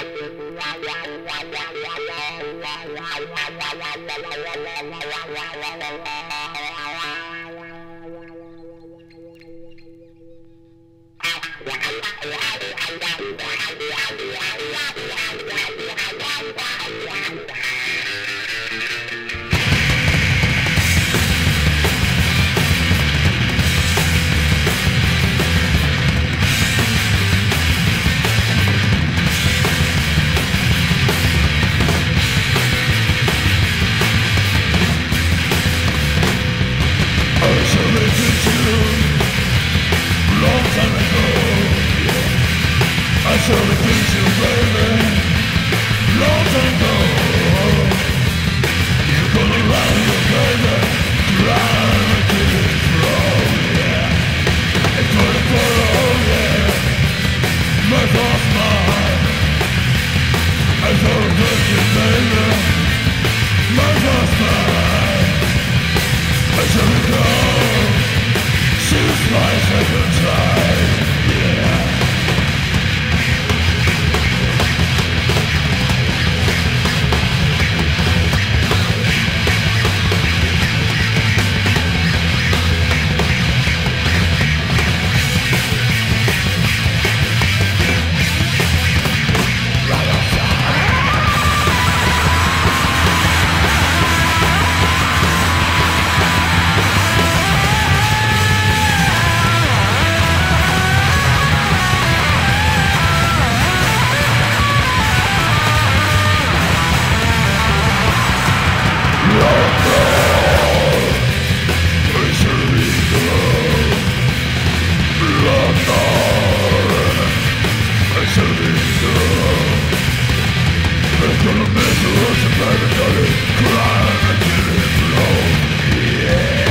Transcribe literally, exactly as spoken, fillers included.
Cry, I didn't know, yeah.